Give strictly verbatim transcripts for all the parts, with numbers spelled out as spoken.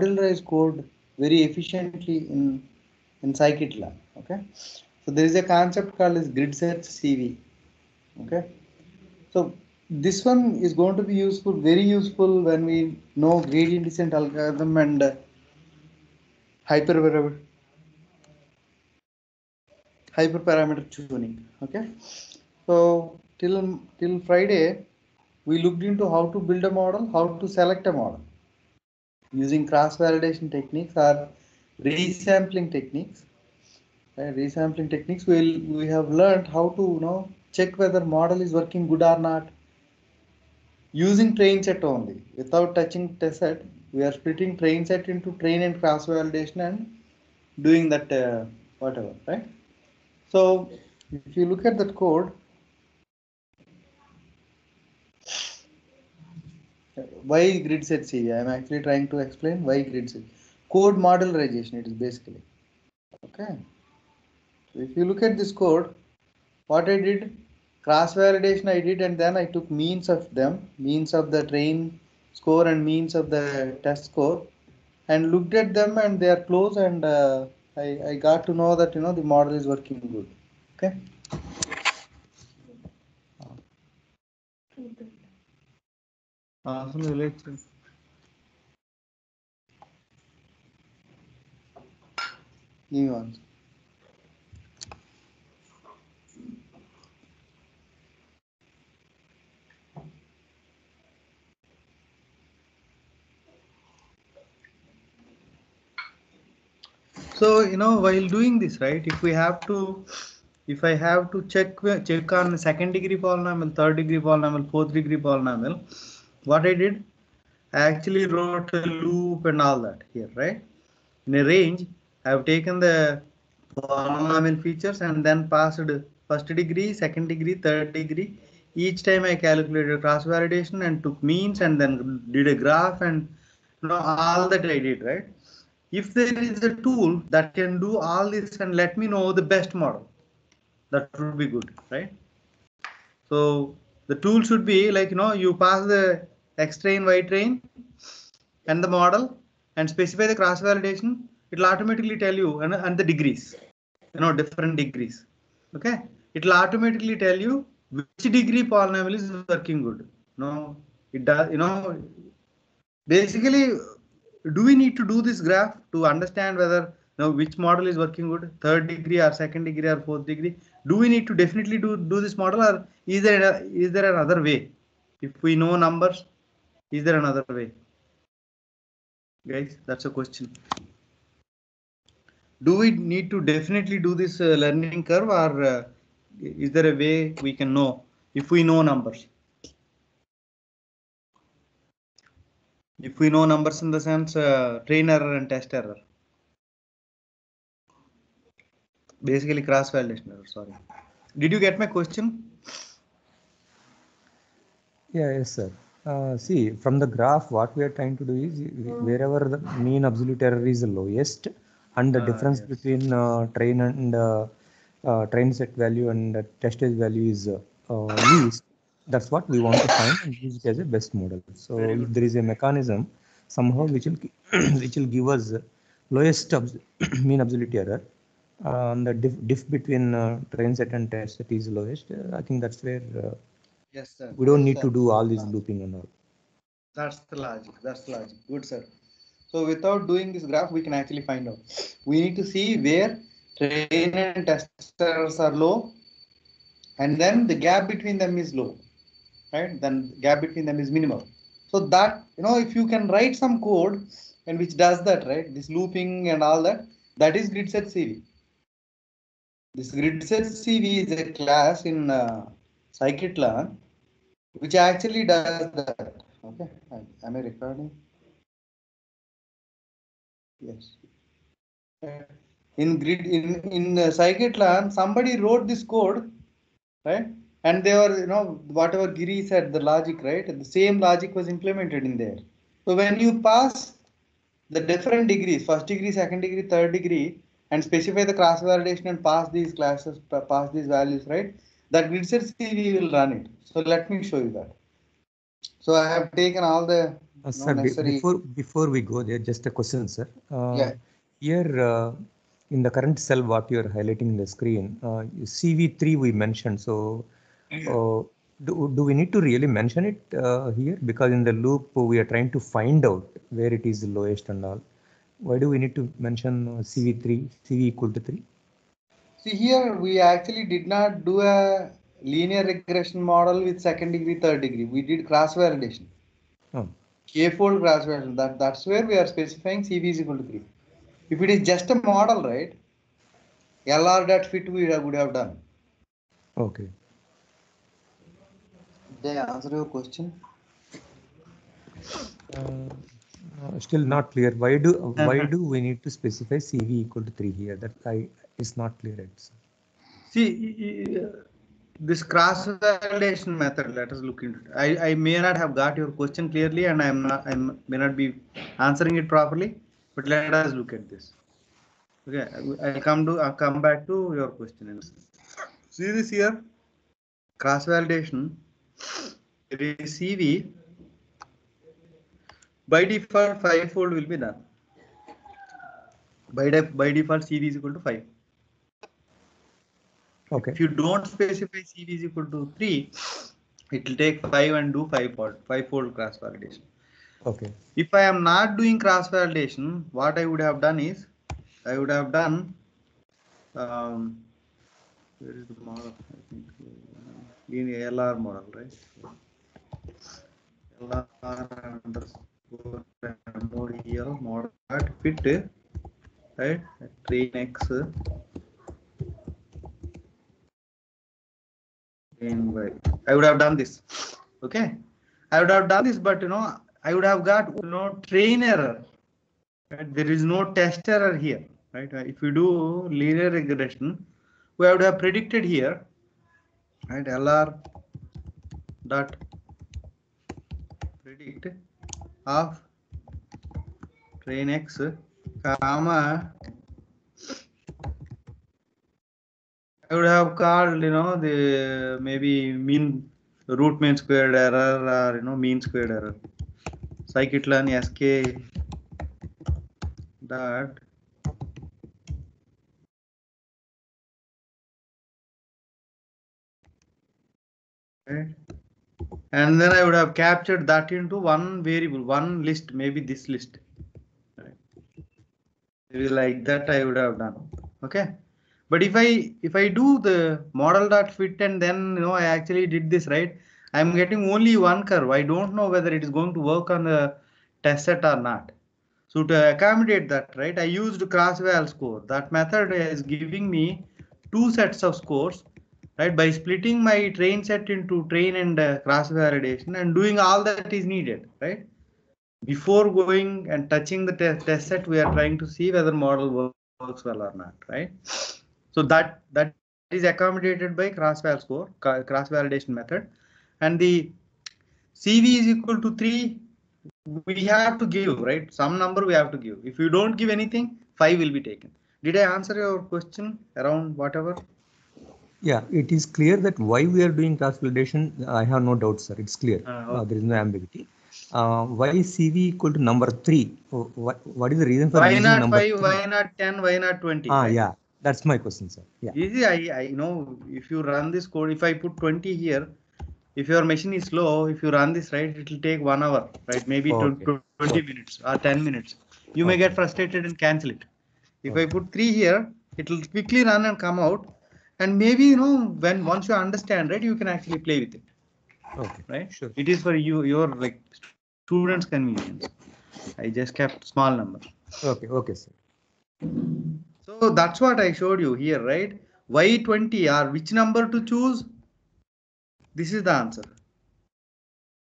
modularize code very efficiently in in scikit-learn. Okay, so there is a concept called as GridSearchCV. Okay, so this one is going to be useful, very useful when we know gradient descent algorithm and uh, hyperparameter hyperparameter tuning. Okay, so till till Friday we looked into how to build a model, how to select a model using cross-validation techniques or resampling techniques. Uh, resampling techniques will we have learned how to you know check whether model is working good or not using train set only without touching test set. We are splitting train set into train and cross validation and doing that uh, whatever, right? So if you look at that code, why GridSearchCV? I am actually trying to explain why GridSearch code modularization. It is basically okay. So if you look at this code, what I did, cross validation I did, and then I took means of them, means of the train score and means of the test score, and looked at them and they are close, and uh, I, I got to know that you know the model is working good. Okay. Awesome. New ones. So you know, while doing this, right, if we have to, if I have to check check on second degree polynomial, third degree polynomial, fourth degree polynomial, what I did, I actually wrote a loop and all that here, right? In a range, I have taken the polynomial features and then passed first degree, second degree, third degree. Each time I calculated cross validation and took means and then did a graph, and you know, all that I did, right? If there is a tool that can do all this and let me know the best model, that would be good, right? So the tool should be like, you know, you pass the X train, Y train and the model and specify the cross validation. It'll automatically tell you and, and the degrees, you know, different degrees. Okay. It'll automatically tell you which degree polynomial is working good. No, it does, you know, basically, do we need to do this graph to understand whether, you know, which model is working good, third degree or second degree or fourth degree? Do we need to definitely do, do this model, or is there, is there another way? If we know numbers, is there another way? Guys, that's a question. Do we need to definitely do this uh, learning curve, or uh, is there a way we can know if we know numbers? If we know numbers in the sense uh, train error and test error. Basically cross validation error, sorry. Did you get my question? Yeah, yes, sir. Uh, see, from the graph, what we are trying to do is wherever the mean absolute error is the lowest and the uh, difference yes. between uh, train and uh, uh, train set value and uh, test set value is uh, least. That's what we want to find and use it as a best model. So if there is a mechanism somehow which will which will give us lowest abs mean absolute error, uh, and the diff, diff between uh, train set and test set is lowest. Uh, I think that's where uh, yes, sir. We don't yes, need sir. to do all this looping and all. That's the logic. That's the logic. Good, sir. So without doing this graph, we can actually find out. We need to see where train and test errors are low, and then the gap between them is low. Right, then the gap between them is minimal. So that, you know, if you can write some code and which does that, right, this looping and all that, that is GridSearchCV. This GridSearchCV is a class in uh, scikit-learn which actually does that. Okay, am I recording? Yes. In grid in in uh, scikit-learn, somebody wrote this code, right? And they were, you know, whatever Giri said, the logic, right? The same logic was implemented in there. So when you pass the different degrees, first degree, second degree, third degree, and specify the cross validation and pass these classes, pass these values, right? That GridSearchCV will run it. So let me show you that. So I have taken all the Uh, sir, necessary... before before we go there, just a question, sir. Uh, yeah. Here uh, in the current cell, what you are highlighting in the screen, uh, C V three we mentioned. So, uh, do do we need to really mention it uh, here? Because in the loop we are trying to find out where it is the lowest and all. Why do we need to mention C V three, C V equal to three? See, here we actually did not do a linear regression model with second degree, third degree. We did cross validation. Oh. K-fold cross validation. That, that's where we are specifying C V is equal to three. If it is just a model, right? L R dot fit we would have done. Okay. Did I answer your question? Uh, Uh, still not clear. Why do why do we need to specify C V equal to three here? That I is not clear. It's... See, this cross validation method. Let us look into it. I I may not have got your question clearly, and I'm not I may not be answering it properly. But let us look at this. Okay, I'll come to I'll come back to your question. See this here, cross validation. It is C V. By default, five fold will be done. By de by default, C V is equal to five. Okay. If you don't specify C V is equal to three, it will take five and do five fold five fold cross validation. Okay. If I am not doing cross validation, what I would have done is, I would have done. Um, where is the model? I think linear L R model, right? L R underscore. Model fit, right? Train X, train Y. I would have done this. Okay, I would have done this, but you know, I would have got you know train error. Right? There is no test error here, right? If you do linear regression, we would have predicted here, right? L R dot predict of train X comma, I would have called you know the maybe mean root mean squared error or you know mean squared error, scikit-learn sk dot okay. And then I would have captured that into one variable, one list, maybe this list. Maybe like that I would have done. Okay. But if I if I do the model.fit and then you know I actually did this right, I'm getting only one curve. I don't know whether it is going to work on the test set or not. So to accommodate that, right, I used CrossValScore. That method is giving me two sets of scores. Right, by splitting my train set into train and uh, cross validation and doing all that is needed, right? Before going and touching the te test set, we are trying to see whether model work works well or not, right? So that that is accommodated by CrossValScore, cross validation method, and the C V is equal to three. We have to give, right? Some number we have to give. If you don't give anything, five will be taken. Did I answer your question around whatever? Yeah, it is clear that why we are doing cross validation. I have no doubt, sir. It's clear. Uh, okay. uh, there is no ambiguity. Uh, why is C V equal to number three? Oh, what, what is the reason for why not number five? Three? Why not ten? Why not twenty? Ah, right? Yeah, that's my question, sir. Yeah. Easy. I, I know if you run this code, if I put twenty here, if your machine is slow, if you run this right, it will take one hour, right? Maybe oh, okay. twenty okay. minutes or ten minutes. You okay. may get frustrated and cancel it. If okay. I put three here, it will quickly run and come out. And maybe, you know, when once you understand, right, you can actually play with it. Okay. Right. Sure. It is for you, your like students' convenience. I just kept small number. Okay. Okay, sir. So that's what I showed you here, right? Why twenty or which number to choose? This is the answer.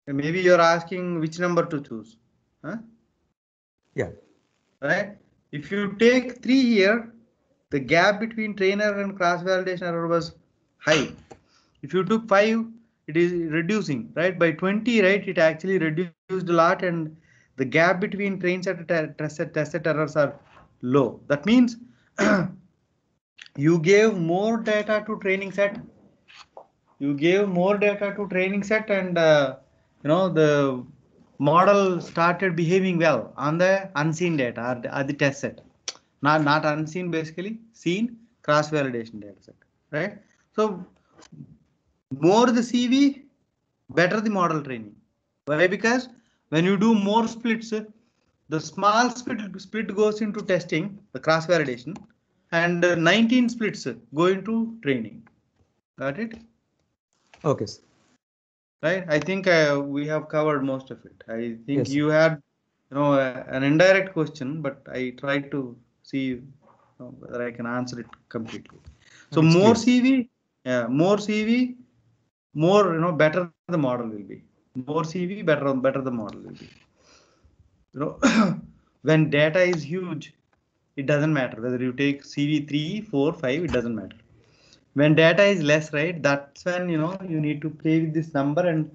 And maybe you're asking which number to choose. Huh? Yeah. Right. If you take three here, the gap between train error and cross validation error was high. If you took five, it is reducing, right? By twenty, right, it actually reduced a lot, and the gap between train set and test set, test set errors are low. That means you gave more data to training set. You gave more data to training set, and uh, you know the model started behaving well on the unseen data or the, or the test set. Not, not unseen, basically seen cross-validation data set, right? So more the C V, better the model training. Why? Because when you do more splits, the small split, split goes into testing, the cross-validation, and nineteen splits go into training. Got it? Okay, sir. Right. I think uh, we have covered most of it. I think yes. You had, you know, uh, an indirect question, but I tried to see, you know, whether I can answer it completely. So That's more good. C V, yeah, more C V, more, you know, better the model will be. More C V, better, better the model will be. You know, when data is huge, it doesn't matter whether you take C V three, four, five, it doesn't matter. When data is less, right, that's when, you know, you need to play with this number and,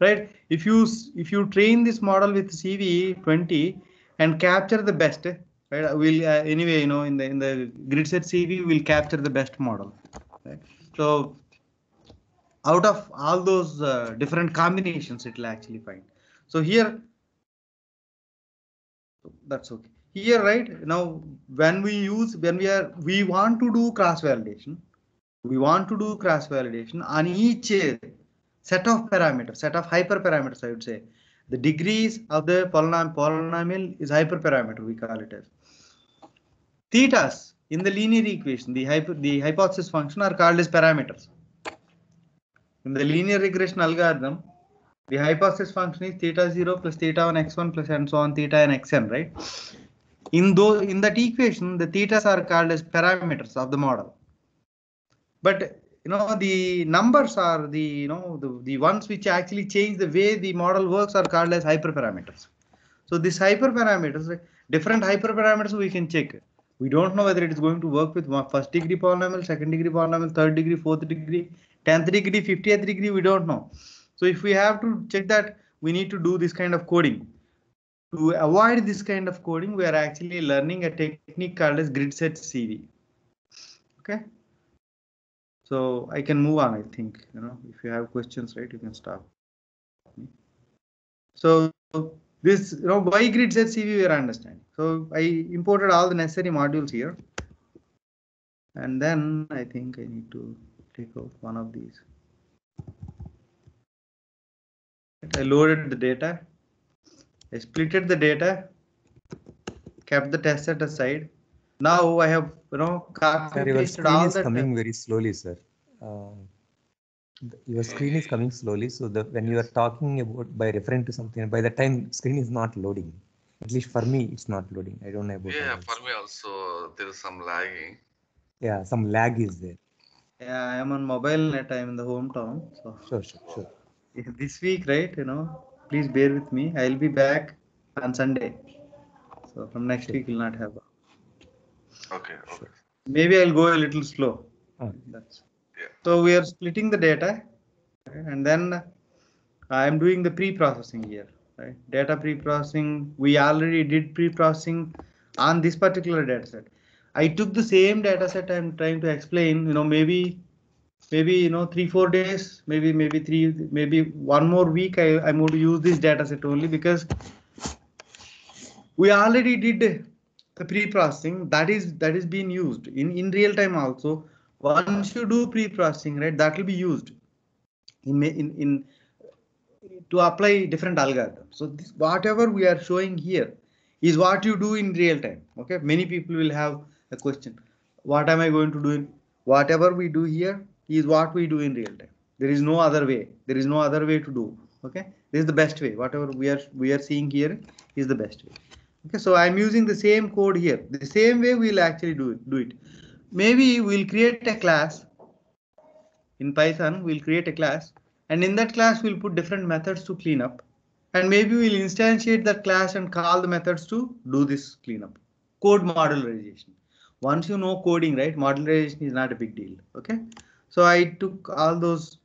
right, if you if you train this model with C V twenty and capture the best, right, we'll uh, anyway, you know, in the in the GridSearch C V we'll capture the best model, right? So out of all those uh, different combinations, it will actually find. So here, that's okay. Here, right now, when we use when we are we want to do cross validation. We want to do cross-validation on each set of parameters, set of hyperparameters, I would say. The degrees of the polynomial, polynomial is hyperparameter, we call it as. Thetas in the linear equation, the, hypo, the hypothesis function, are called as parameters. In the linear regression algorithm, the hypothesis function is theta zero plus theta one x one plus and so on, theta and x n, right? In, those, in that equation, the thetas are called as parameters of the model. But, you know, the numbers are the, you know, the, the ones which actually change the way the model works are called as hyperparameters. So this hyperparameters, different hyperparameters we can check. We don't know whether it is going to work with one first degree polynomial, second degree polynomial, third degree, fourth degree, tenth degree, fiftieth degree, we don't know. So if we have to check that, we need to do this kind of coding. To avoid this kind of coding, we are actually learning a technique called as GridSearch C V. Okay. So I can move on, I think, you know, if you have questions, right, you can stop. So this, you know, why GridSearch C V we are understanding. So I imported all the necessary modules here. And then I think I need to take out one of these. I loaded the data. I splitted the data. Kept the test set aside. Now I have, you know, sir, your screen is coming very slowly, sir. Uh, the, your screen is coming slowly, so that when you are talking about by referring to something, by the time screen is not loading. At least for me, it's not loading. I don't know about. Yeah, for me also there is some lagging. Yeah, some lag is there. Yeah, I am on mobile net. I am in the hometown. So. Sure, sure, sure. Yeah, this week, right? You know, please bear with me. I'll be back on Sunday. So from next sure. week, we'll not have. A Okay, okay. Maybe I'll go a little slow. Oh. That's, yeah. So we are splitting the data, okay, and then I'm doing the pre-processing here. Right? Data pre-processing. We already did pre-processing on this particular data set. I took the same data set I'm trying to explain, you know, maybe, maybe, you know, three, four days, maybe, maybe three, maybe one more week. I, I'm going to use this data set only because we already did the pre-processing that is that is being used in in real time also. Once you do pre-processing, right, that will be used in in in to apply different algorithms. So this, whatever we are showing here is what you do in real time. Okay, many people will have a question: what am I going to do? In whatever we do here is what we do in real time. There is no other way. There is no other way to do. Okay, this is the best way. Whatever we are we are seeing here is the best way. Okay, so I'm using the same code here. The same way we'll actually do it. Do it. Maybe we'll create a class. In Python, we'll create a class, and in that class we'll put different methods to clean up, and maybe we'll instantiate that class and call the methods to do this cleanup. Code modularization. Once you know coding, right? Modularization is not a big deal. Okay, so I took all those,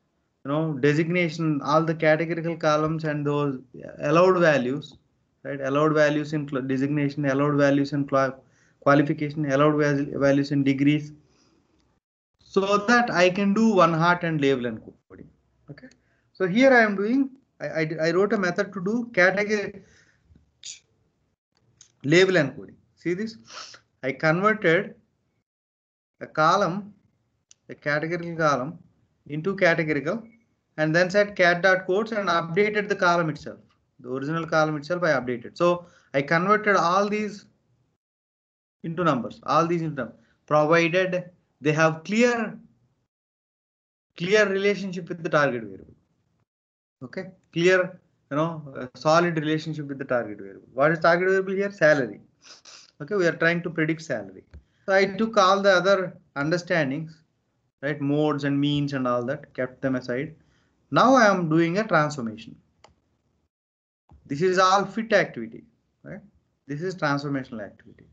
you know, designation, all the categorical columns, and those allowed values. Right, allowed values in designation, allowed values in qualification, allowed values in degrees, so that I can do one hot and label and coding. Okay, so here I am doing I, I, I wrote a method to do category label encoding. See this? I converted a column, a categorical column, into categorical, and then set cat.quotes and updated the column itself. The original column itself I updated. So I converted all these into numbers, all these into numbers, provided they have clear, clear relationship with the target variable. OK, clear, you know, solid relationship with the target variable. What is target variable here? Salary. OK, we are trying to predict salary. So I took all the other understandings, right? Modes and means and all that, kept them aside. Now I am doing a transformation. This is all fit activity, right? This is transformational activity.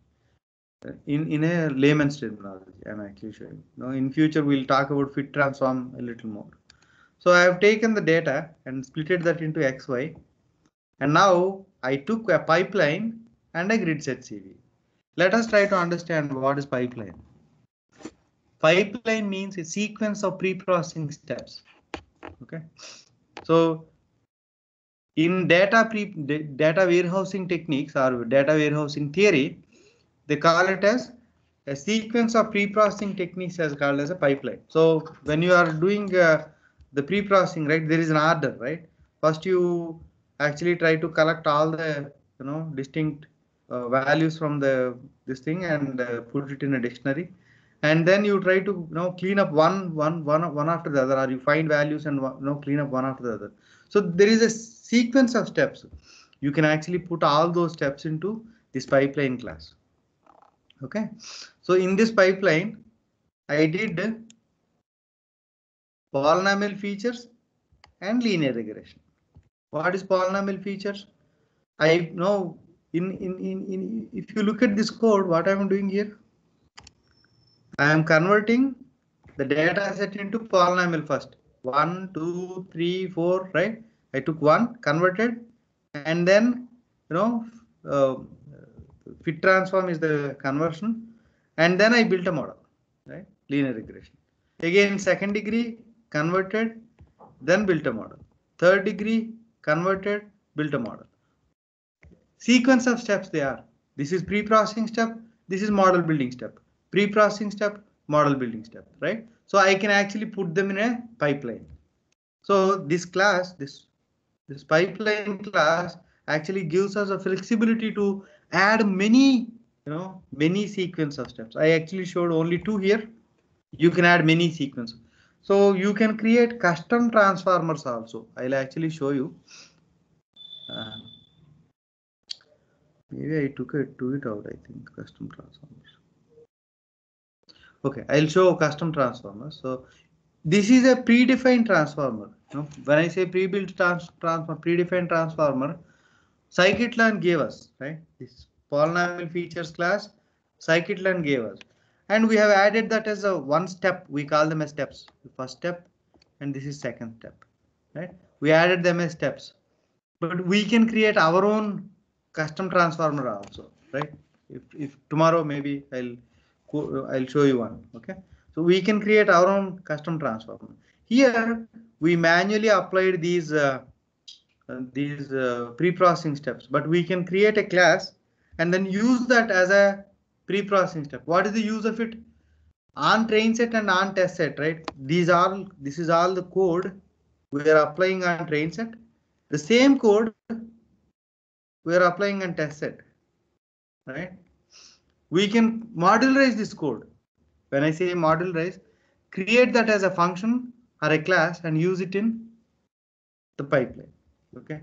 In, in a layman's terminology, I'm actually showing. Now, in future, we'll talk about fit transform a little more. So I have taken the data and splitted that into X Y. And now I took a pipeline and a grid search C V. Let us try to understand what is pipeline. Pipeline means a sequence of pre-processing steps. OK, so in data pre data warehousing techniques or data warehousing theory, they call it as a sequence of pre-processing techniques as called as a pipeline. So when you are doing uh, the pre-processing, right, there is an order, right? First, you actually try to collect all the, you know, distinct uh, values from the this thing and uh, put it in a dictionary. And then you try to, you know, clean up one, one, one, one after the other, or you find values and, you know, clean up one after the other. So there is a sequence of steps. You can actually put all those steps into this pipeline class. OK, so in this pipeline, I did polynomial features and linear regression. What is polynomial features? I know in, in, in, in if you look at this code, what I'm doing here, I am converting the data set into polynomial first. One, two, three, four, right? I took one, converted, and then, you know, uh, fit transform is the conversion. And then I built a model, right? Linear regression. Again, second degree, converted, then built a model. Third degree, converted, built a model. Sequence of steps they are. This is pre-processing step. This is model building step. Pre-processing step, model building step, right? So I can actually put them in a pipeline. So this class, this, this pipeline class actually gives us a flexibility to add many, you know, many sequence of steps. I actually showed only two here. You can add many sequences. So you can create custom transformers also. I'll actually show you. Uh, maybe I took it, took it out, I think, custom transformers. OK, I'll show custom transformers. So this is a predefined transformer. You know, when I say pre-built trans transform, predefined transformer, scikit-learn gave us, right? This polynomial features class, scikit-learn gave us. And we have added that as a one step. We call them as steps. The first step, and this is second step, right? We added them as steps. But we can create our own custom transformer also, right? If, if tomorrow maybe I'll I'll show you one. OK, so we can create our own custom transformer. Here we manually applied these uh, these uh, pre-processing steps, but we can create a class and then use that as a pre-processing step. What is the use of it? On train set and on test set, right? These are this is all the code we are applying on train set. The same code we are applying on test set, right? We can modularize this code. When I say modularize, create that as a function or a class and use it in the pipeline. OK,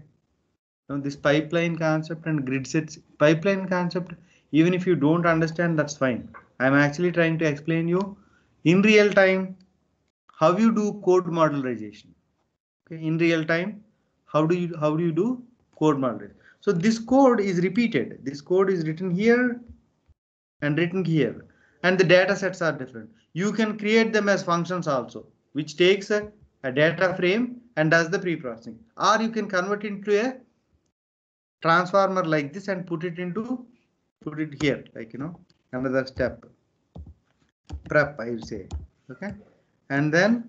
now this pipeline concept and grid sets pipeline concept, even if you don't understand, that's fine. I'm actually trying to explain you in real time how you do code modularization. Okay, in real time, how do you how do you do code modularization? So this code is repeated. This code is written here and written here, and the data sets are different. You can create them as functions also, which takes a, a data frame and does the pre-processing, or you can convert it into a transformer like this and put it into put it here, like, you know, another step prep, I would say. OK, and then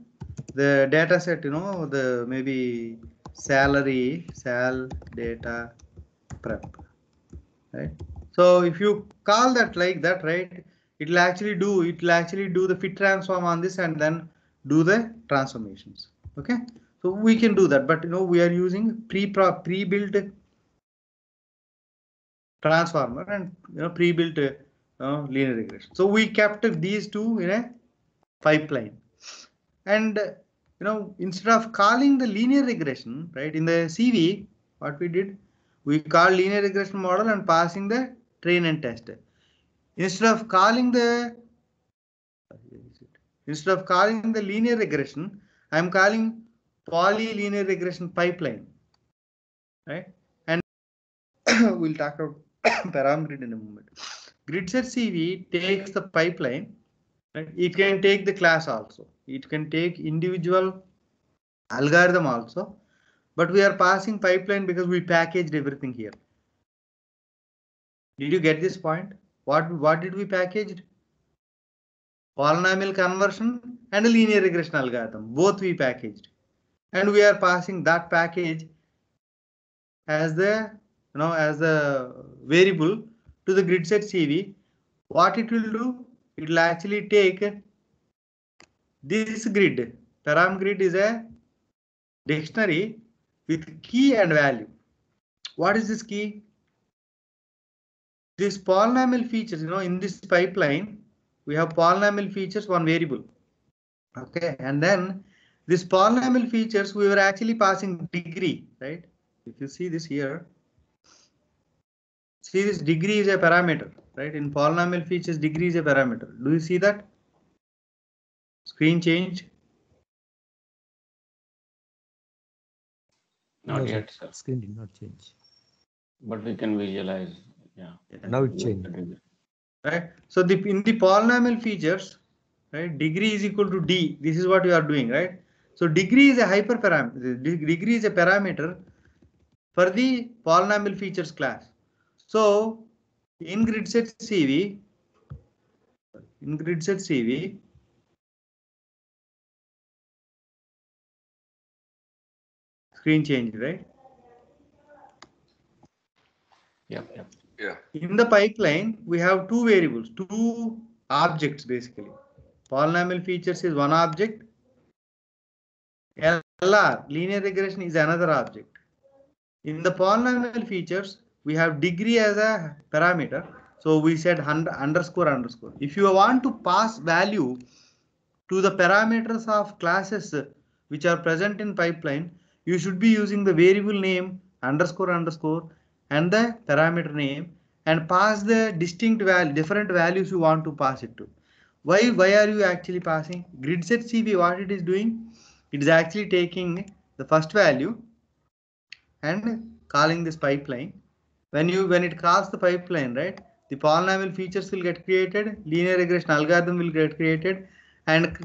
the data set, you know, the maybe salary sal data prep, right? So if you call that like that, right, it will actually do it will actually do the fit transform on this and then do the transformations. Okay, so we can do that, but you know we are using pre pre-built transformer and you know pre-built uh, linear regression. So we kept these two in a pipeline, and you know instead of calling the linear regression, right, in the C V, what we did, we call linear regression model and passing the train and test. Instead of calling the instead of calling the linear regression, I am calling polylinear regression pipeline, right? And we'll talk about ParamGrid in a moment. GridSearchCV takes the pipeline, right? It can take the class also. It can take individual algorithm also, but we are passing pipeline because we packaged everything here. Did you get this point? What what did we package? Polynomial conversion and a linear regression algorithm. Both we packaged, and we are passing that package as the you know as the variable to the GridSearchCV. What it will do? It will actually take this grid. ParamGrid is a dictionary with key and value. What is this key? This polynomial features, you know, in this pipeline, we have polynomial features, one variable. Okay, and then this polynomial features, we were actually passing degree, right? If you see this here, see this degree is a parameter, right? In polynomial features, degree is a parameter. Do you see that? Screen change? Not no, yet, sir. Screen did not change. But we can visualize. Yeah. yeah. Now it changed. Right. So the in the polynomial features, right, degree is equal to D. This is what you are doing, right? So degree is a hyperparameter. Degree is a parameter for the polynomial features class. So in GridSearchCV, in GridSearchCV, screen change, right? Yeah. yeah. Yeah. In the pipeline, we have two variables, two objects basically. Polynomial features is one object. L R, linear regression, is another object. In the polynomial features, we have degree as a parameter. So we said underscore underscore. If you want to pass value to the parameters of classes which are present in pipeline, you should be using the variable name underscore underscore and the parameter name and pass the distinct value, different values you want to pass it to. Why, why are you actually passing? GridSearchCV, what it is doing? It is actually taking the first value and calling this pipeline. When you, when it calls the pipeline, right, the polynomial features will get created, linear regression algorithm will get created, and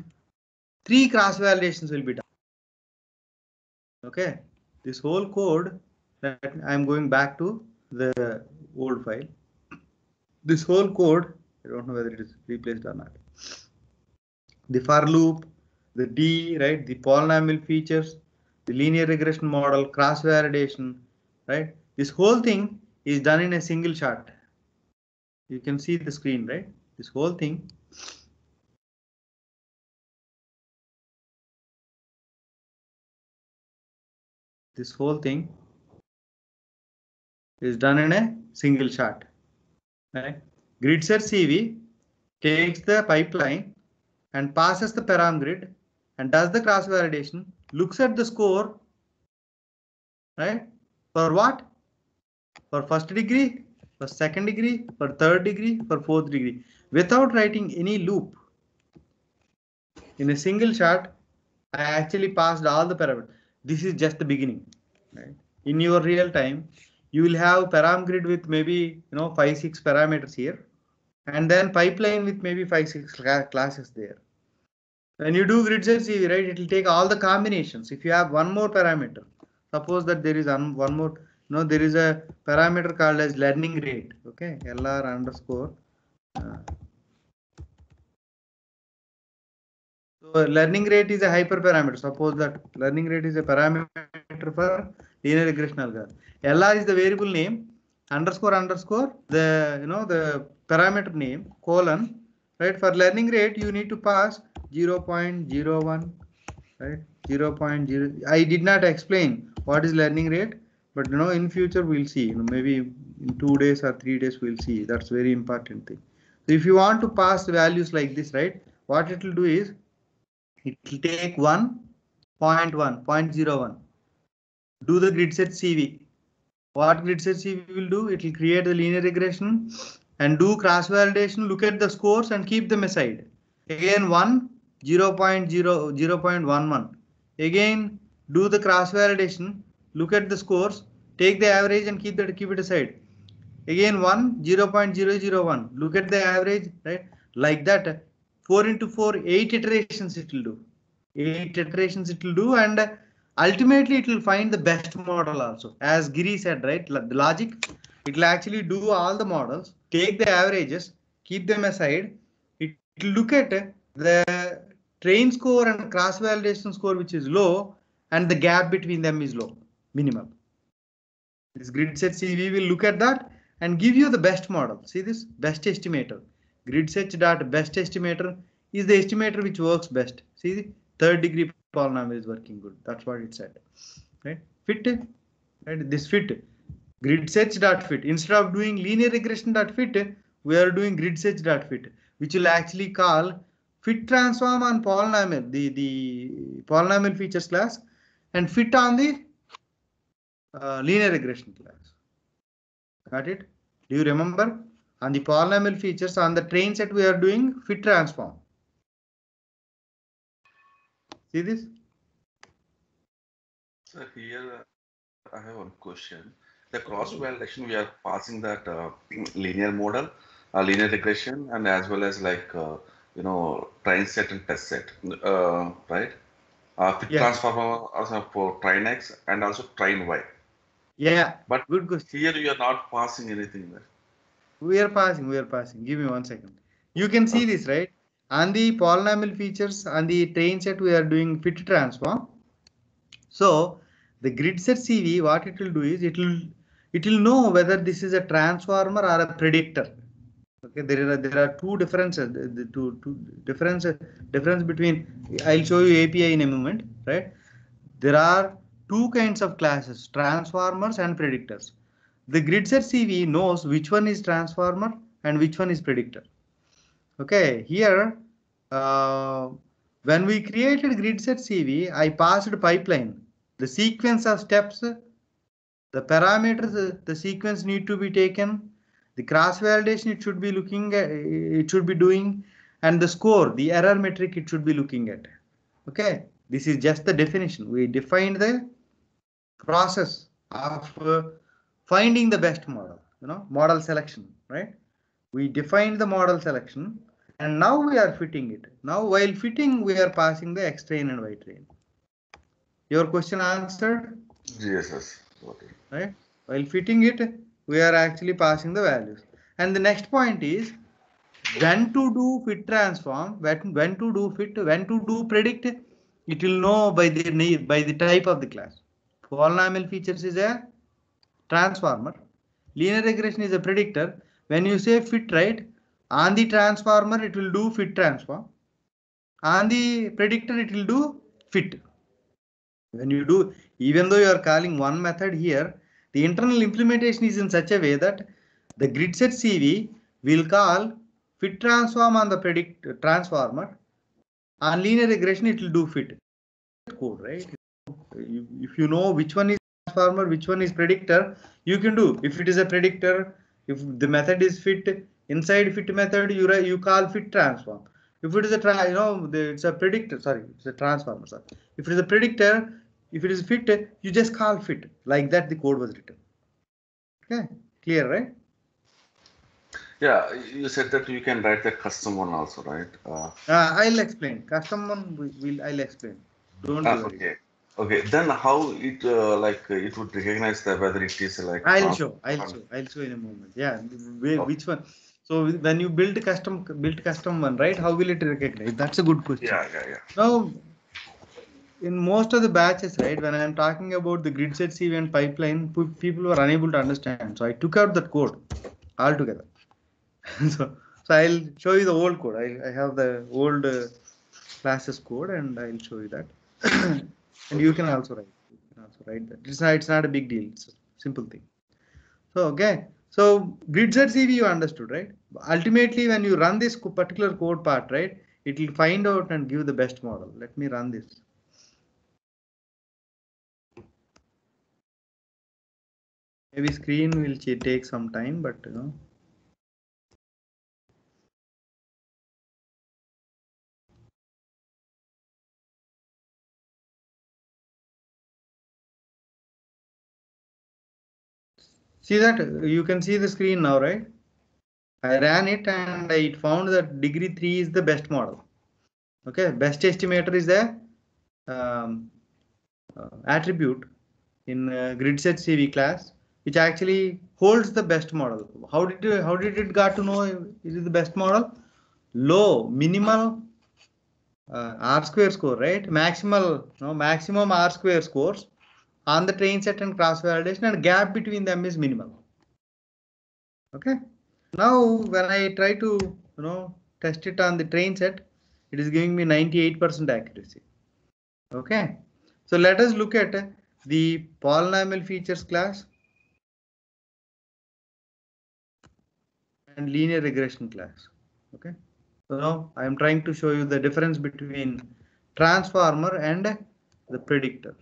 three cross validations will be done. Okay, this whole code that I'm going back to the old file. This whole code, I don't know whether it is replaced or not. The for loop, the D, right, the polynomial features, the linear regression model, cross validation, right? This whole thing is done in a single shot. You can see the screen, right? This whole thing. This whole thing. is done in a single shot. Right? GridSearchCV takes the pipeline and passes the ParamGrid and does the cross validation, looks at the score, right? For what? For first degree, for second degree, for third degree, for fourth degree, without writing any loop. In a single shot, I actually passed all the parameters. This is just the beginning. Right? In your real time, you will have ParamGrid with maybe you know five six parameters here, and then pipeline with maybe five six classes there. When you do GridSearchCV, right, it will take all the combinations. If you have one more parameter, suppose that there is one more, you know, there is a parameter called as learning rate. Okay, L R underscore. Uh, so learning rate is a hyperparameter. Suppose that learning rate is a parameter parameter for linear regression algorithm. L R is the variable name, underscore underscore the you know the parameter name colon, right? For learning rate you need to pass zero point zero one, right? zero point zero. I did not explain what is learning rate, but you know in future we'll see. You know, maybe in two days or three days we'll see. That's very important thing. So if you want to pass values like this, right? What it will do is it will take one point one, zero point zero one. Do the grid search C V. What grid search C V will do? It will create the linear regression and do cross validation. Look at the scores and keep them aside. Again one, zero point zero, zero point one one. Again do the cross validation. Look at the scores. Take the average and keep that keep it aside. Again one, zero point zero zero one. Look at the average, right? Like that. four into four, eight iterations it will do. Eight iterations it will do, and ultimately it will find the best model also. As Giri said, right? The logic, it will actually do all the models, take the averages, keep them aside. It will look at the train score and cross-validation score, which is low, and the gap between them is low, minimum. This GridSearchCV will look at that and give you the best model. See this best estimator. GridSearch.BestEstimator is the estimator which works best. See, the third degree polynomial is working good. That's what it said. Right? Fit. Right? This fit. GridSearch.Fit. Instead of doing linear regression.fit, we are doing GridSearch.Fit, which will actually call fit transform on polynomial, the, the polynomial features class, and fit on the uh, linear regression class. Got it? Do you remember? On the polynomial features, on the train set we are doing fit transform. See this? So here uh, I have one question. The cross validation we are passing that uh, linear model, uh, linear regression, and as well as like uh, you know train set and test set, uh, right? Uh, fit yeah. transform also for train X and also train Y. Yeah. But good question. Here you are not passing anything there. We are passing, we are passing. Give me one second. You can see this, right? On the polynomial features, on the train set, we are doing fit transform. So the GridSearchCV, what it will do is it will it will know whether this is a transformer or a predictor. Okay, there are there are two differences. The two two differences difference between. I'll show you A P I in a moment, right? There are two kinds of classes: transformers and predictors. The GridSearchCV knows which one is transformer and which one is predictor. Okay, here uh, when we created GridSearchCV, I passed pipeline. The sequence of steps, the parameters, the sequence need to be taken. The cross validation it should be looking at, it should be doing, and the score, the error metric it should be looking at. Okay, this is just the definition. We defined the process of uh, finding the best model, you know, model selection, right? We defined the model selection and now we are fitting it. Now while fitting, we are passing the X train and Y train. Your question answered? Yes, yes. Okay. Right? While fitting it, we are actually passing the values. And the next point is when to do fit transform, when, when to do fit, when to do predict, it will know by the, by the type of the class. Polynomial features is a transformer, linear regression is a predictor. When you say fit, right, on the transformer it will do fit transform, on the predictor it will do fit. When you do, even though you are calling one method here, the internal implementation is in such a way that the GridSearchCV will call fit transform on the predict transformer, on linear regression it will do fit code, right? If you know which one is transformer, which one is predictor, you can do. If it is a predictor, if the method is fit, inside fit method you you call fit transform. If it is a you know the, it's a predictor, sorry, it's a transformer. Sorry. If it is a predictor, if it is fit, you just call fit. Like that, the code was written. Okay, clear, right? Yeah, you said that you can write the custom one also, right? Uh, uh, I'll explain. Custom one will we'll, I'll explain. Don't uh, worry. Okay. Okay, then how it uh, like it would recognize that whether it is like I'll show, I'll show, I'll show in a moment. Yeah, which one? So when you build custom, build custom one, right? How will it recognize? That's a good question. Yeah, yeah, yeah. Now, in most of the batches, right, when I am talking about the GridSearchCV and pipeline, people were unable to understand. So I took out that code altogether. so, so I'll show you the old code. I, I have the old uh, classes code, and I'll show you that. And you can also write. You can also write that. It's not. It's not a big deal. It's a simple thing. So okay. So GridSearchCV you understood, right? Ultimately, when you run this particular code part, right, it will find out and give the best model. Let me run this. Maybe screen will take some time, but you know. See that you can see the screen now, right? I ran it and it found that degree three is the best model. Okay, best estimator is the um, uh, attribute in uh, GridSearchCV class, which actually holds the best model. How did you, how did it got to know is it the best model? Low minimal uh, R square score, right? Maximal no maximum R square scores on the train set and cross validation, and gap between them is minimal. Okay. Now when I try to you know test it on the train set, it is giving me ninety-eight percent accuracy. Okay. So let us look at the polynomial features class and linear regression class. Okay. So now I am trying to show you the difference between transformer and the predictor.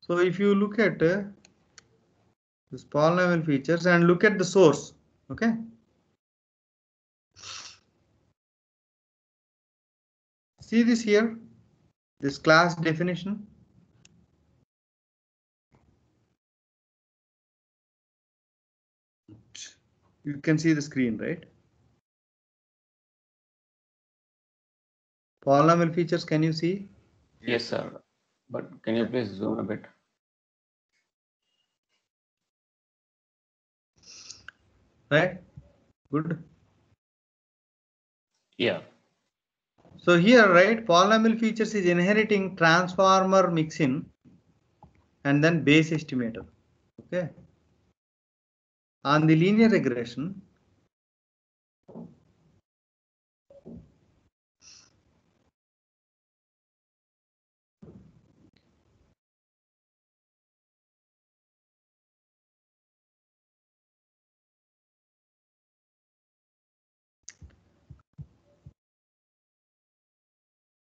So if you look at uh, this polynomial features and look at the source, okay. See this here, this class definition. You can see the screen, right? Polynomial features, can you see? Yes, sir. But can you please zoom a bit? Right, good. Yeah. So here, right, polynomial features is inheriting transformer mixin and then base estimator. Okay. On the linear regression,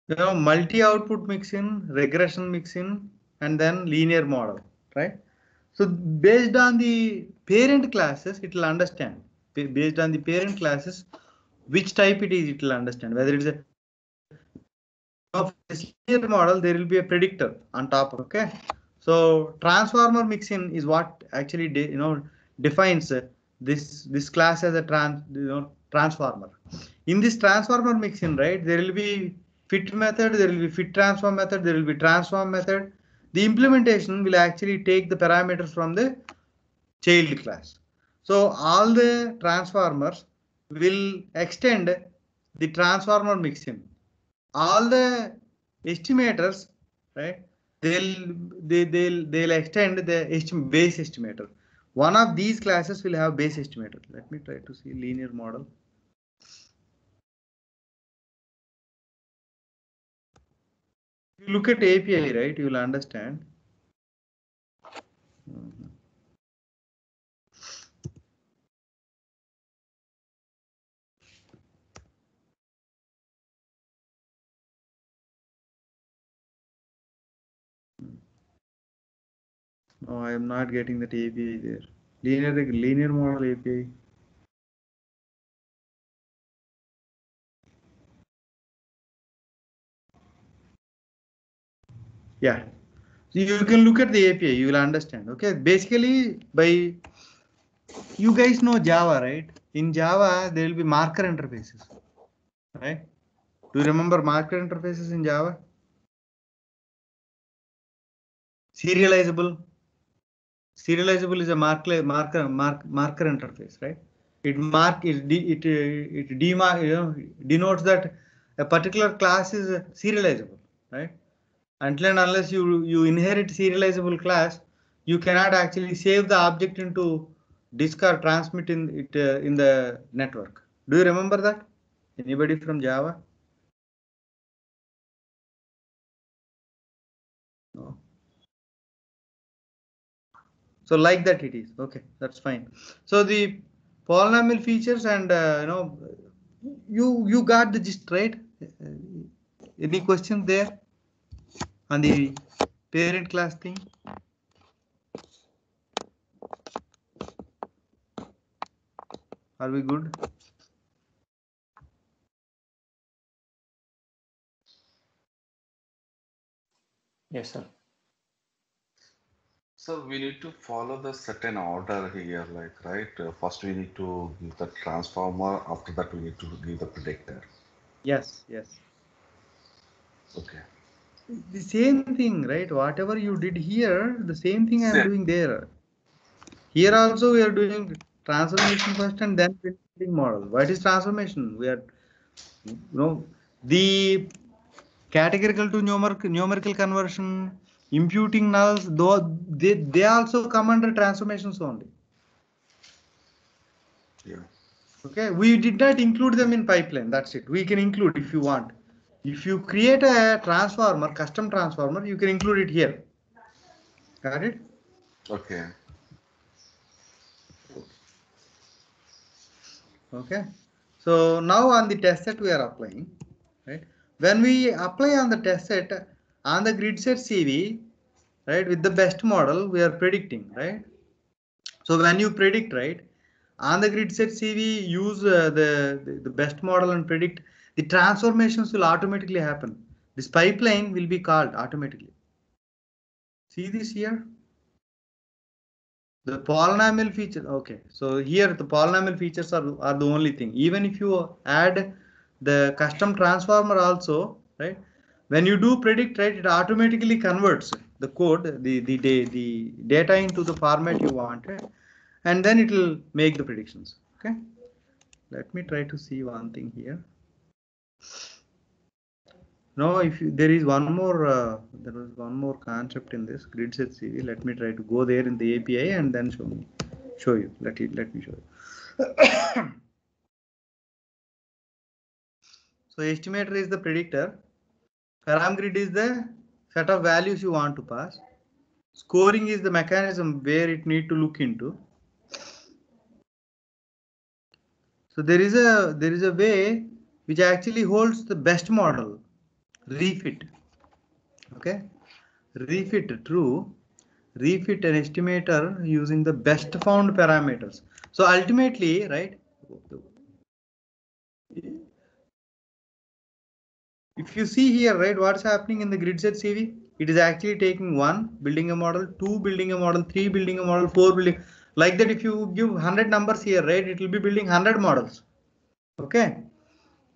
you know, multi-output mixin, regression mixin, and then linear model, right? So based on the parent classes, it will understand. Based on the parent classes, which type it is, it will understand. Whether it's a of this linear model, there will be a predictor on top. Okay, so transformer mixin is what actually de, you know defines this this class as a trans you know transformer. In this transformer mixin, right, there will be fit method, there will be fit transform method, there will be transform method. The implementation will actually take the parameters from the child class. So all the transformers will extend the transformer mixin. All the estimators, right? They'll they they'll they'll extend the estim base estimator. One of these classes will have base estimator. Let me try to see linear model. You look at A P I, right? You will understand. Mm-hmm. No, I am not getting that A P I there. Linear, linear model A P I. Yeah, so you can look at the A P I, you will understand. Okay, basically by you guys know Java, right? In Java, there will be marker interfaces, right? Do you remember marker interfaces in Java? Serializable. Serializable is a marker marker mark, marker interface, right? It mark it it it, it, it you know, denotes that a particular class is serializable, right? Until and unless you, you inherit serializable class, you cannot actually save the object into disk or transmit in it uh, in the network. Do you remember that? Anybody from Java? No. So like that it is. Okay, that's fine. So the polynomial features and uh, you know you you got the gist, right? Any question there on the parent class thing? Are we good? Yes, sir. So we need to follow the certain order here, like, right? Uh, first we need to give the transformer. After that we need to give the predictor. Yes, yes. Okay. The same thing, right? Whatever you did here, the same thing I'm same. doing there. Here also we are doing transformation first and then predicting model. What is transformation? We are, you know, the categorical to numerical, numerical conversion, imputing nulls, though they, they also come under transformations only. Yeah. Okay, we did not include them in pipeline. That's it. We can include if you want. If you create a transformer, custom transformer, you can include it here. Got it? Okay. Okay, so now on the test set we are applying, right? When we apply on the test set on the GridSearchCV, right, with the best model we are predicting, right? So when you predict, right, on the GridSearchCV use uh, the, the the best model and predict, the transformations will automatically happen. This pipeline will be called automatically. See this here. The polynomial feature. Okay, so here the polynomial features are, are the only thing. Even if you add the custom transformer also, right? When you do predict, right, it automatically converts the code, the, the, the, the data into the format you want, right? And then it will make the predictions. Okay, let me try to see one thing here. No, if you, there is one more, uh, there was one more concept in this GridSearchCV. Let me try to go there in the A P I and then show me, show you. Let it, let me show you. So estimator is the predictor. Param grid is the set of values you want to pass. Scoring is the mechanism where it need to look into. So there is a there is a way which actually holds the best model. Refit, okay, refit true, refit an estimator using the best found parameters. So ultimately, right, if you see here, right, what's happening in the GridSearchCV, it is actually taking one, building a model, two, building a model, three, building a model, four, building, like that. If you give one hundred numbers here, right, it will be building one hundred models. Okay,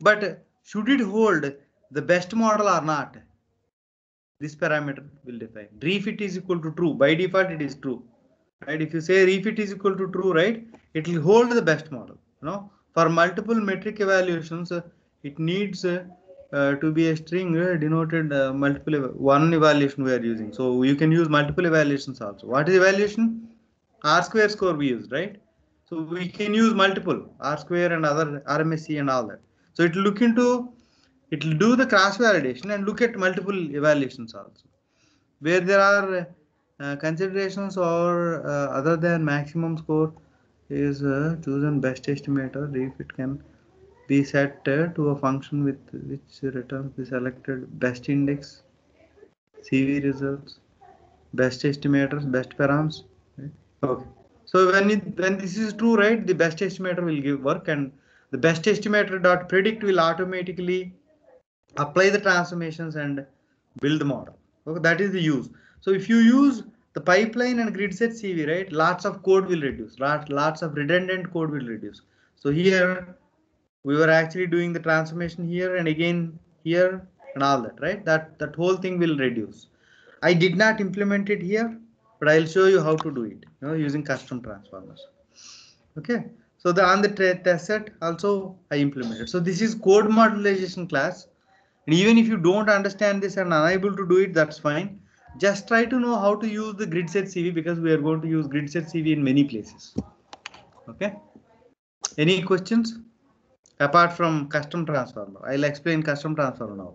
but should it hold the best model or not? This parameter will define. Refit is equal to true. By default, it is true. Right? If you say refit is equal to true, right, it will hold the best model. You know, for multiple metric evaluations, uh, it needs uh, uh, to be a string uh, denoted uh, multiple ev one evaluation we are using. So you can use multiple evaluations also. What is evaluation? R square score we use, right? So we can use multiple R square and other R M S E and all that. So it will look into. It will do the cross validation and look at multiple evaluations also, where there are uh, considerations or uh, other than maximum score is uh, chosen best estimator. If it can be set uh, to a function with which returns the selected best index, C V results, best estimators, best params. Right? Okay. So when it, when this is true, right, the best estimator will give work, and the best estimator dot predict will automatically apply the transformations and build the model. Okay, that is the use. So if you use the pipeline and GridSearchCV, right, lots of code will reduce, lot, lots of redundant code will reduce. So here we were actually doing the transformation here and again here and all that, right? That, that whole thing will reduce. I did not implement it here, but I'll show you how to do it, you know, using custom transformers. Okay, so the on the test set also I implemented. So this is code modelization class. And even if you don't understand this and unable to do it, that's fine. Just try to know how to use the GridSearchCV, because we are going to use GridSearchCV in many places. OK, any questions apart from custom transformer? I'll explain custom transformer now.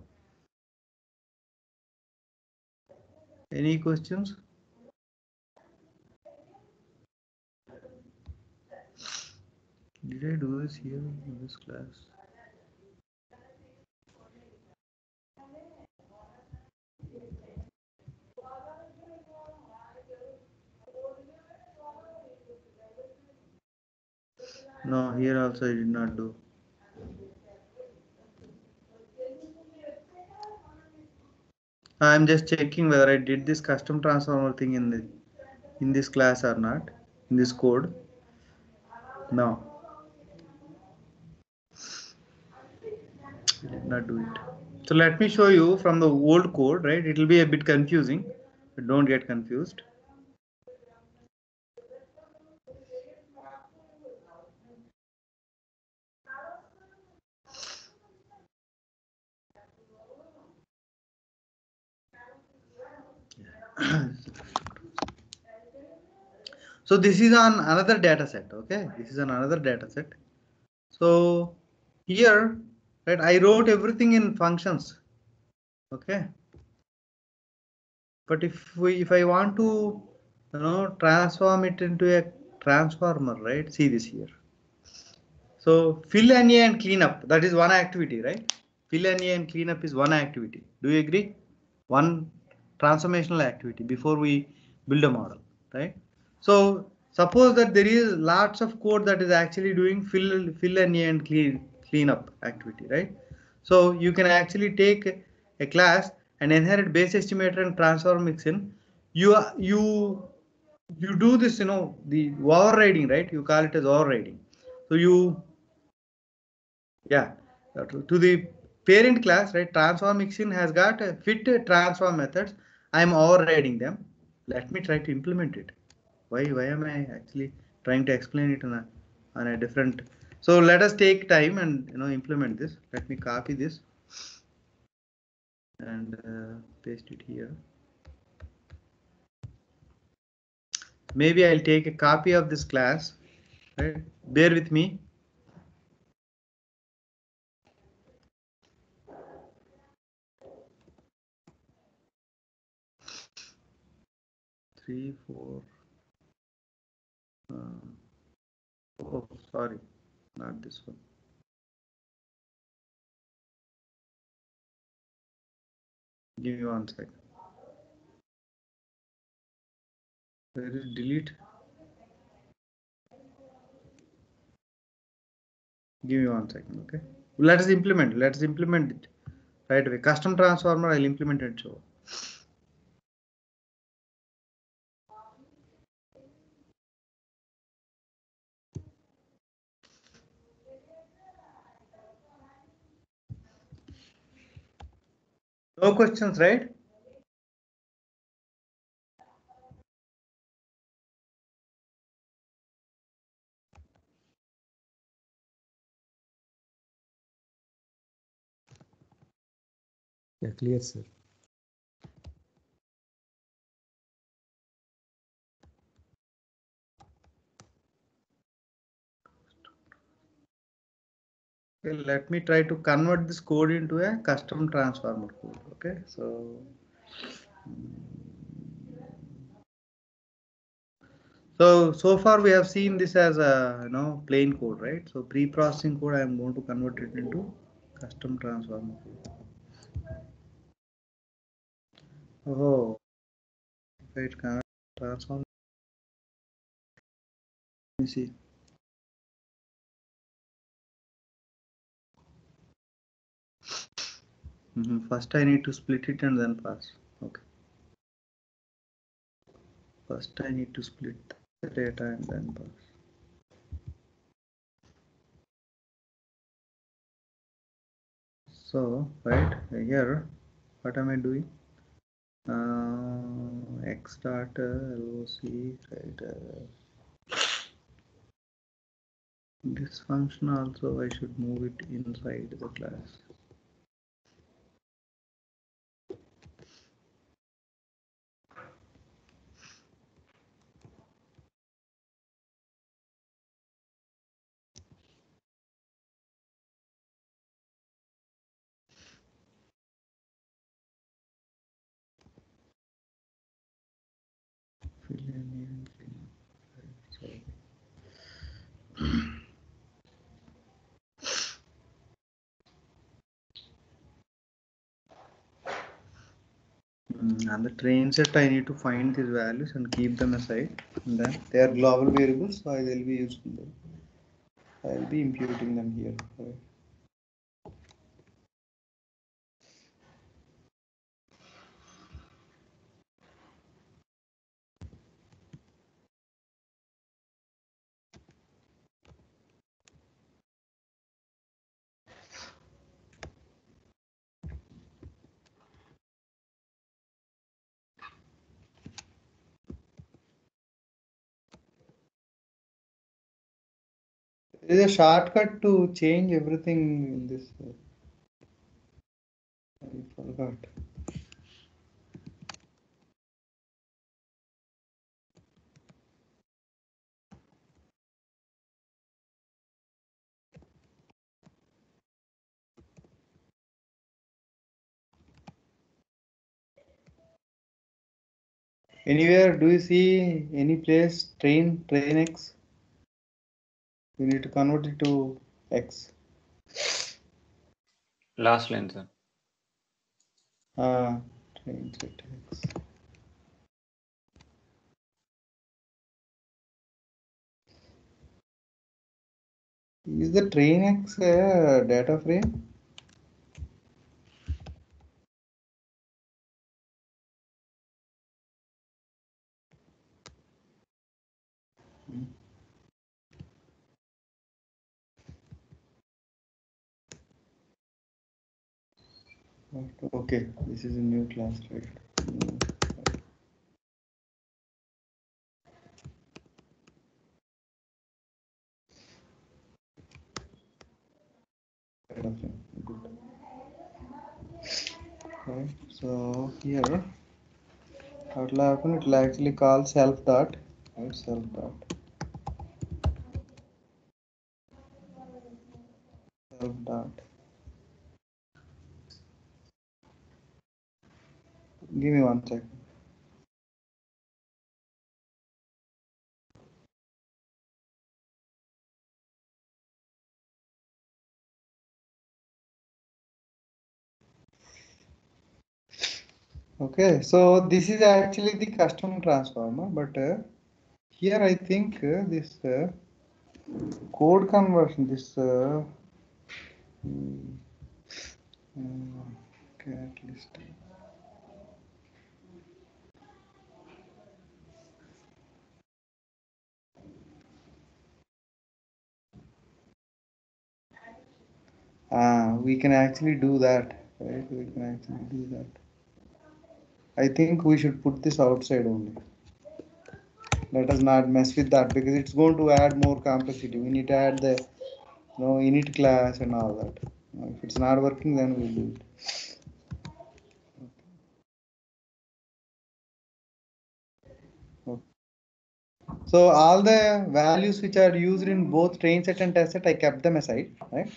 Any questions? Did I do this here in this class? No, here also I did not do. I'm just checking whether I did this custom transformer thing in the in this class or not, in this code. No. I did not do it. So let me show you from the old code, right? It will be a bit confusing, but don't get confused. So this is on another data set. OK, this is on another data set. So here, right, I wrote everything in functions. OK. But if we if I want to, you know, transform it into a transformer, right? See this here. So fill an A and clean up. That is one activity, right? Fill an A and clean up is one activity. Do you agree? One transformational activity before we build a model, right? So suppose that there is lots of code that is actually doing fill, fill and and clean cleanup activity, right? So you can actually take a class and inherit BaseEstimator and TransformerMixin. You you you do this, you know, the overriding, right? You call it as overriding. So you, yeah, to the parent class, right? TransformerMixin has got a fit transform methods. I am overriding them. Let me try to implement it. Why, why am I actually trying to explain it on a, on a different? So let us take time and, you know, implement this. Let me copy this and uh, paste it here. Maybe I'll take a copy of this class, right? Bear with me. Three, four. Uh, oh, sorry, not this one. Give me one second. There is delete. Give me one second. OK, let us implement. Let us implement it right away. Custom transformer. I'll implement it. So. No questions, right? Yeah, clear, sir. Let me try to convert this code into a custom transformer code. OK, so. So, so far we have seen this as a, you know, plain code, right? So pre-processing code, I am going to convert it into custom transformer code. Oh, right, transform. Let me see. First, I need to split it and then pass. OK. First, I need to split the data and then pass. So, right here, what am I doing? Uh, X dot loc, right? Uh, this function also, I should move it inside the class. And the train set, I need to find these values and keep them aside. And then they are global variables, so I will be using them. I will be imputing them here. Right. There is a shortcut to change everything in this. I forgot. Anywhere, do you see any place train, train X? We need to convert it to X. Last line, sir. Ah, train set X. Is the train X a data frame? Hmm. Okay, this is a new class, right? Okay, good. Okay, so here, what will happen? It will actually call self dot, right? Self dot. Self dot. Give me one second. Okay, so this is actually the custom transformer, but uh, here I think uh, this uh, code conversion, this uh, um, okay, at least. Ah, we can actually do that, right? We can actually do that. I think we should put this outside only. Let us not mess with that because it's going to add more complexity. We need to add the you know, init class and all that. If it's not working, then we'll do it. So all the values which are used in both train set and test set, I kept them aside, right?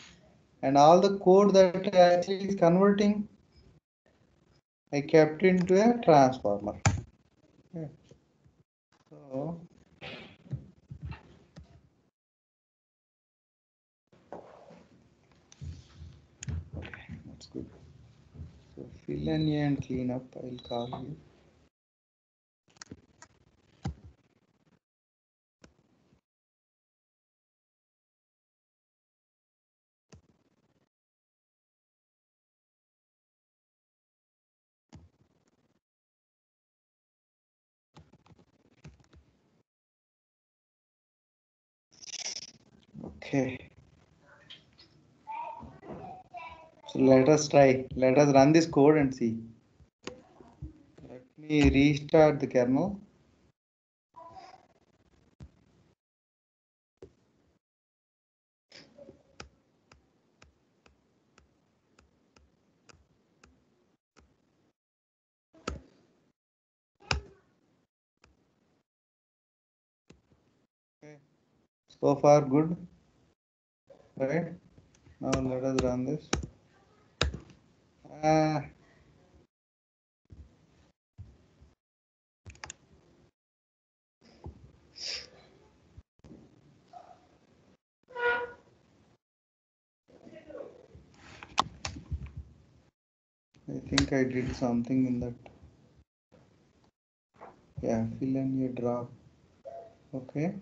And all the code that actually is converting, I kept into a transformer. Okay. So, okay, that's good. So fill in here and clean up. I'll call you. Okay, so let us try. Let us run this code and see. Let me restart the kernel. Okay, so far good. Right now, let us run this. Uh, I think I did something in that. Yeah, fill in your drop. Okay.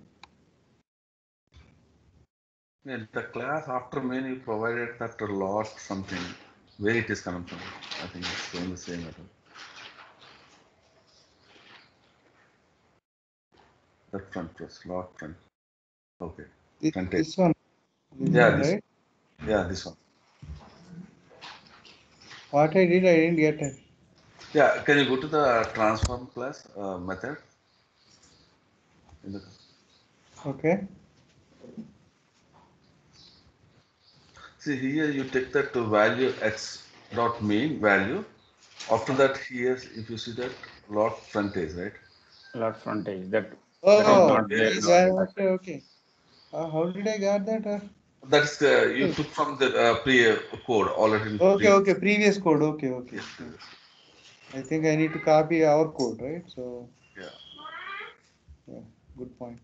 In the class after main you provided that lost something. Where it is coming from? I think it's doing the same at all. That front was lost front. Okay. This, front this one. This yeah, one, this. Right? Yeah, this one. What I did, I didn't get it. Yeah, can you go to the transform class uh, method? In the... Okay. See here, you take that to value x dot mean value. After that, here if you see that lot frontage, right? Lot frontage. That. Oh, that is not there, okay. okay. Uh, how did I get that? Uh? That's uh, you okay. took from the uh, pre code already. Okay, pre okay, previous code. Okay, okay. Yes, I think I need to copy our code, right? So. Yeah. Yeah. Good point.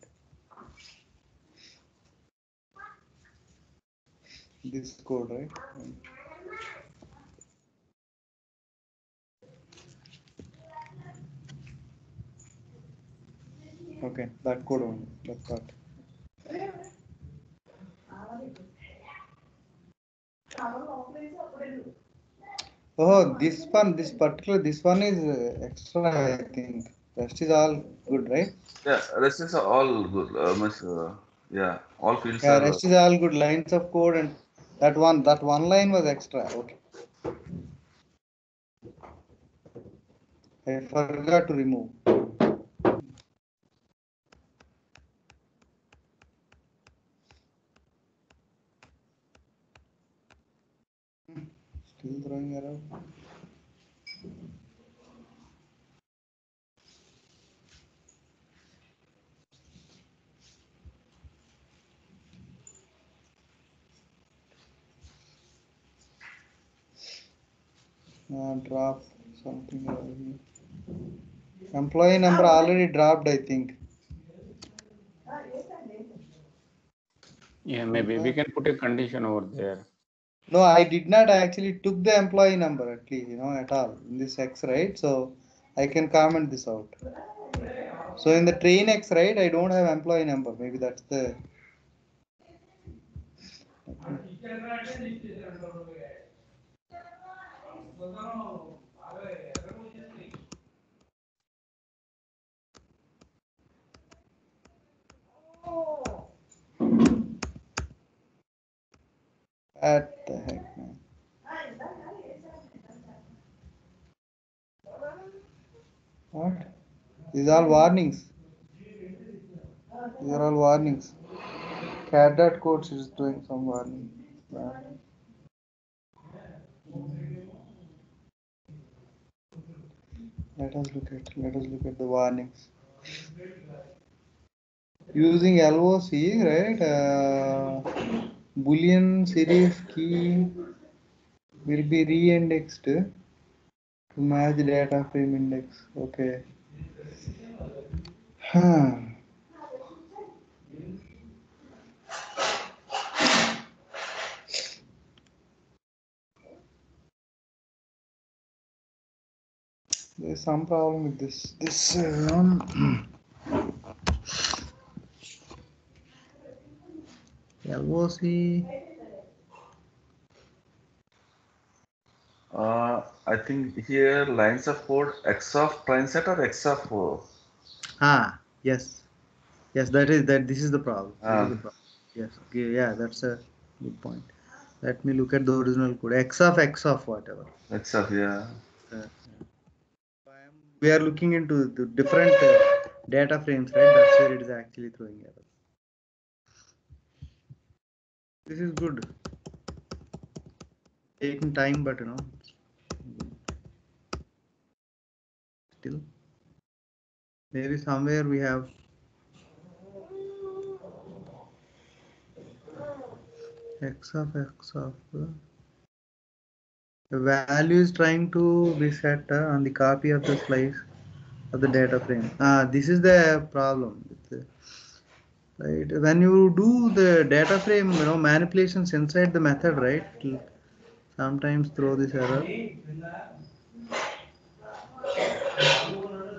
This code, right? Okay, that code only. That's that. Oh, this one, this particular, this one is extra, I think. Rest is all good, right? Yeah, rest is all good. Uh, miss, uh, yeah, all fields yeah, are. Yeah, rest is all good. Lines of code and. That one, that one line was extra. Okay. I forgot to remove. Still throwing error. Uh, drop something already. Employee number already dropped, I think. Yeah, maybe we can put a condition over there. No, I did not actually took the employee number at least, you know, at all in this X, right? So I can comment this out. So in the train X, right? I don't have employee number. Maybe that's the. Okay. At the heck, man. What? These are all warnings. These are all warnings. Cat codes is doing some warning. Yeah. Let us look at let us look at the warnings. Using L O C, right? Uh, Boolean series key will be re-indexed to match data frame index. Okay. Huh. There's some problem with this. This um, L O C. Uh, I think here lines of code X of prime set or X of four. Ah, yes, yes. That is that. This is the problem. Ah. Is the problem. Yes. Okay. Yeah, that's a good point. Let me look at the original code. X of X of whatever. X of yeah. Uh, We are looking into the different uh, data frames, right? That's where it is actually throwing error. This is good. Taking time, but you know, still there is somewhere we have. X of X of. Uh, The value is trying to be set uh, on the copy of the slice of the data frame. Ah, this is the problem. Right, when you do the data frame, you know, manipulations inside the method, right? sometimes throw this error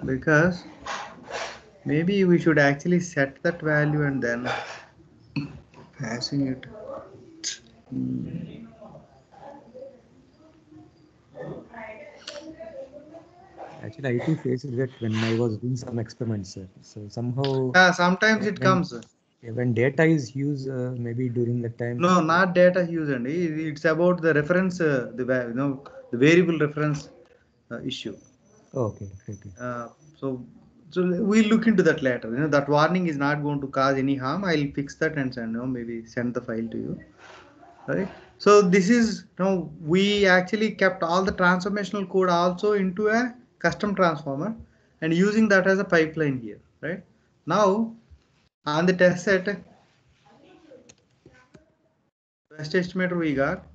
because maybe we should actually set that value and then passing it. Mm. Actually, I too faced that when I was doing some experiments, sir. So somehow. Yeah, sometimes it when, comes. When data is used, uh, maybe during that time. No, not data used, and it's about the reference, uh, the you know, the variable reference uh, issue. Okay. Okay. Uh, so, so we we'll look into that later. You know, that warning is not going to cause any harm. I'll fix that and send. You know, maybe send the file to you. Right. So this is you know, we actually kept all the transformational code also into a custom transformer and using that as a pipeline here. Right now on the test set, best estimator we got,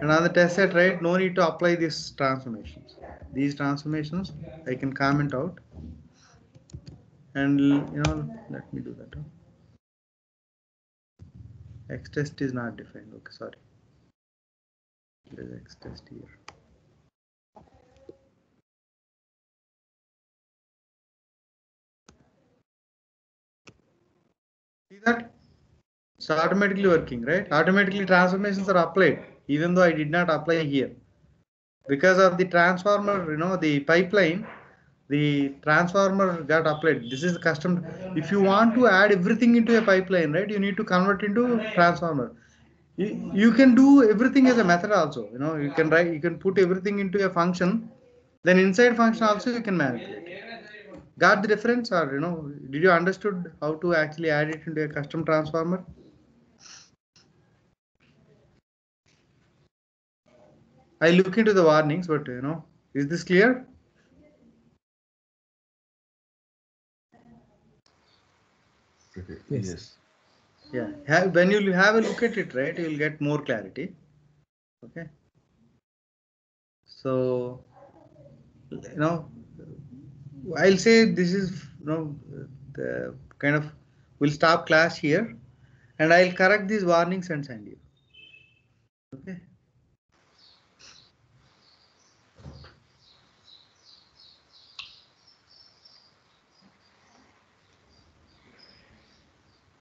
and on the test set, right, no need to apply these transformations. These transformations I can comment out, and you know, let me do that. X test is not defined. Okay, sorry. There's X test here. See that? It's automatically working, right? Automatically transformations are applied, even though I did not apply here. Because of the transformer, you know, the pipeline, the transformer got applied. This is custom. If you want to add everything into a pipeline, right, you need to convert into transformer. You, you can do everything as a method also. You know, you can write, you can put everything into a function. Then inside function also you can manipulate. Got the difference, or you know, did you understood how to actually add it into a custom transformer? I look into the warnings, but you know, is this clear? Okay. Yes. Yes. Yeah. Have, when you have a look at it, right, you will get more clarity. Okay. So, you know, I'll say this is, you know, the kind of, we'll stop class here, and I'll correct these warnings and send you. Okay.